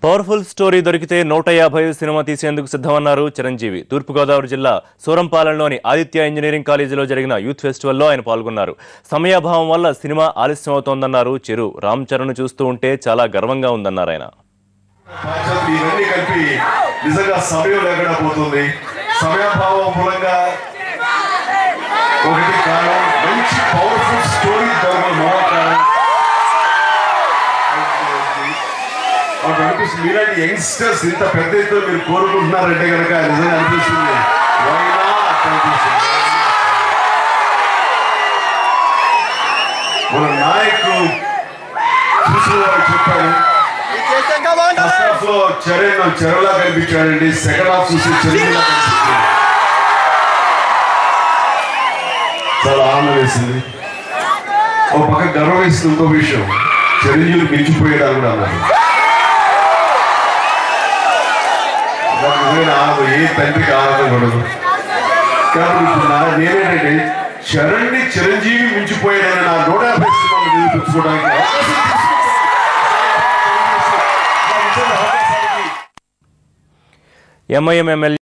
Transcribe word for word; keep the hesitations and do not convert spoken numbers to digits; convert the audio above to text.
Powerful story Dorikite, one fifty cinema teesenduku siddhamannaru Chiranjeevi. Thurpu Godavari Jilla, Soram Palaloni, Aditya Engineering College lo jarigina Youth Festival lo ayana palgonnaru. Samayabhavam valla cinema ఆలస్యం అవుతోందన్నారు చిరు. రామచరణ్ చూస్తూ ఉంటే చాలా గర్వంగా ఉందన్నారు ఆయన. Mirati youngsters in the Pete to be Kuruna Redega is an ambition. Why not? Well, I could. First of all, Charan or Charla can be Charan. Second half, Sushi Charla. Salam is in it. Oh, Pakadaro is to the vision. Charan, you'll be to pay down. I am a Charan Chiranjeevi Minchipoyed and I don't have a festival to do. M I M M L